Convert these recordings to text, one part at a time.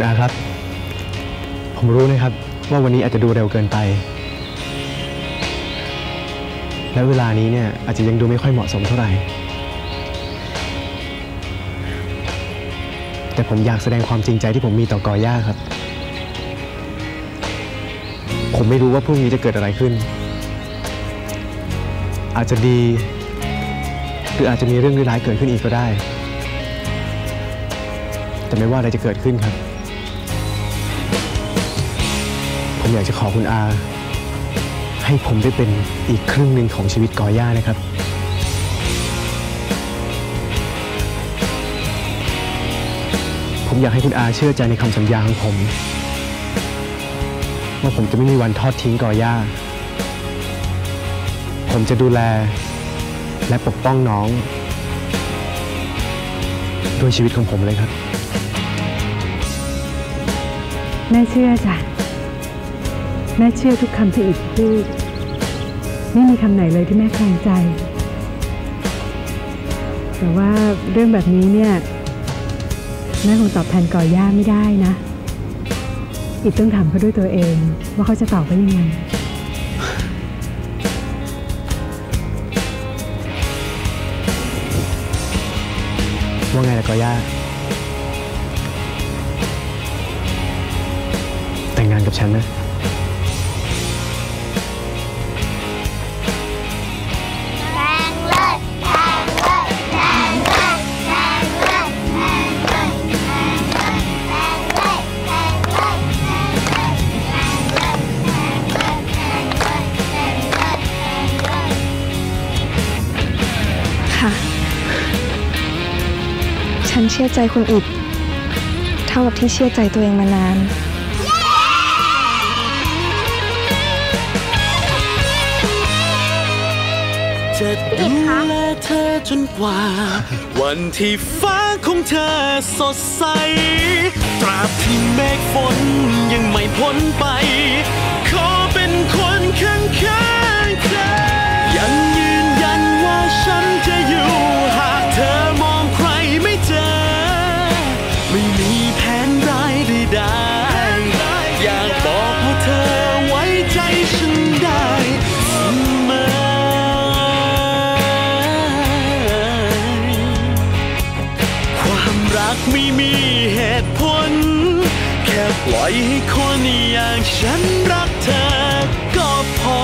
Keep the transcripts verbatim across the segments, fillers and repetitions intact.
คุณอาครับผมรู้นะครับว่าวันนี้อาจจะดูเร็วเกินไปและเวลานี้เนี่ยอาจจะยังดูไม่ค่อยเหมาะสมเท่าไหร่แต่ผมอยากแสดงความจริงใจที่ผมมีต่อกอหญ้าครับผมไม่รู้ว่าพรุ่งนี้จะเกิดอะไรขึ้นอาจจะดีหรืออาจจะมีเรื่องร้ายเกิดขึ้นอีกก็ได้แต่ไม่ว่าอะไรจะเกิดขึ้นครับผมอยากจะขอคุณอาให้ผมได้เป็นอีกครึ่งหนึ่งของชีวิตกอหญ้านะครับผมอยากให้คุณอาเชื่อใจในคำสัญญาของผมว่าผมจะไม่มีวันทอดทิ้งกอหญ้าผมจะดูแลและปกป้องน้องด้วยชีวิตของผมเลยครับแม่เชื่อจ้ะแม่เชื่อทุกคำที่อีกพูดไม่มีคำไหนเลยที่แม่แคลงใจแต่ว่าเรื่องแบบนี้เนี่ยแม่คงตอบแทนกอหญ้าไม่ได้นะอีกต้องถามเขาด้วยตัวเองว่าเขาจะตอบว่ายังไงว่าไงล่ะกอหญ้าแต่งงานกับฉันนะเชื่อใจคุณอิฐเท่ากับที่เชื่อใจตัวเองมานานจะดูแลเธอจนกว่าวันที่ฟ้าของเธอสดใสตราบที่เมฆฝนยังไม่พ้นไปขอเป็นคนข้างๆเธอยังยืนยันว่าฉันจะอยู่หากเธอมองใครไม่เจอไม่มีแผนร้ายใดๆอยากบอกว่าเธอไว้ใจฉันได้เสมอความรักไม่มีเหตุผลแค่ปล่อยให้คนอย่างฉันรักเธอก็พอ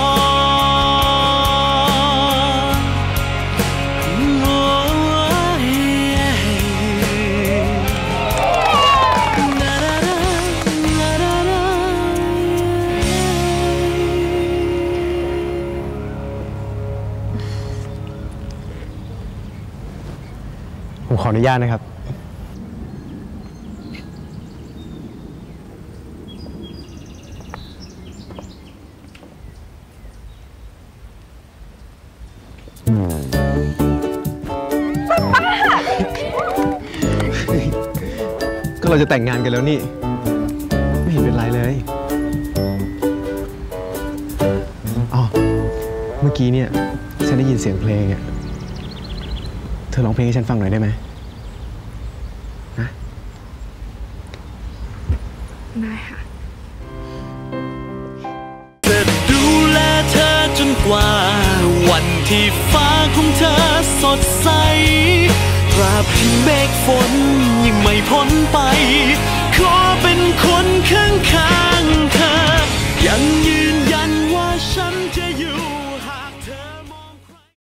ผมขออนุญาตนะครับก็เราจะแต่งงานกันแล้วนี่ไม่เห็นเป็นไรเลยอ๋อเมื่อกี้เนี่ยฉันได้ยินเสียงเพลงอ่ะเธอร้องเพลงให้ฉันฟังหน่อยได้ไหมจะดูแลเธอจนกว่าวันที่ฟ้าของเธอสดใสตราบที่เมฆฝนยังไม่พ้นไปขอเป็นคนข้างๆเธอยังยืนยันว่าฉันจะอยู่